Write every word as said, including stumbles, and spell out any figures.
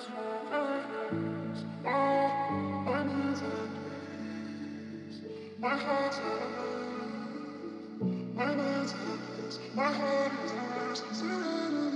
My heart is yours, my heart is yours.